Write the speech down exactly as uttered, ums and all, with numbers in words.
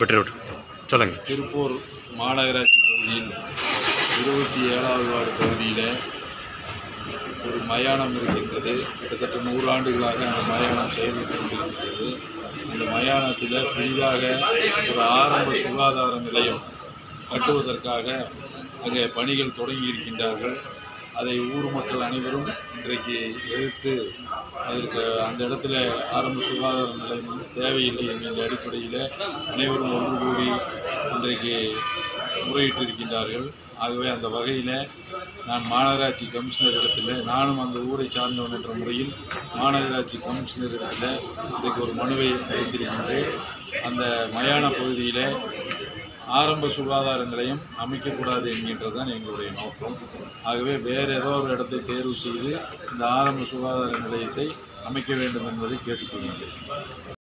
பெற்றோர் சொல்லுங்க. திருப்பூர் மாநகராட்சி பகுதியில் இருபத்தி ஏழாவது வார்டு பகுதியில் ஒரு மயானம் இருக்கின்றது. கிட்டத்தட்ட நூறாண்டுகளாக அந்த மயானம் செயல்பட்டு கொண்டிருக்கிறது. அந்த மயானத்தில் புதிதாக ஒரு ஆரம்ப சுகாதார நிலையம் கட்டுவதற்காக அங்கே பணிகள் தொடங்கி இருக்கின்றார்கள். அதை ஊர் மக்கள் அனைவரும் இன்றைக்கு எதிர்த்து அதற்கு அந்த இடத்துல ஆரம்ப சுகாதார நிலையம் தேவையில்லை என்கின்ற அடிப்படையில் அனைவரும் ஒன்று கூடி இன்றைக்கு முறையிட்டிருக்கின்றார்கள். ஆகவே அந்த வகையில் நான் மாநகராட்சி கமிஷனர் இடத்துல நானும் அந்த ஊரை சார்ந்தவன் என்ற முறையில் மாநகராட்சி கமிஷனர் இடத்துல இன்றைக்கு ஒரு மனுவை அளித்திருக்கின்றேன். அந்த மயான பகுதியில் ஆரம்ப சுகாதார நிலையம் அமைக்கக்கூடாது என்கின்றது தான் எங்களுடைய நோக்கம். ஆகவே வேறு ஏதோ ஒரு இடத்தை தேர்வு செய்து இந்த ஆரம்ப சுகாதார நிலையத்தை அமைக்க வேண்டும் என்பதை கேட்டுக்கொள்கின்றேன்.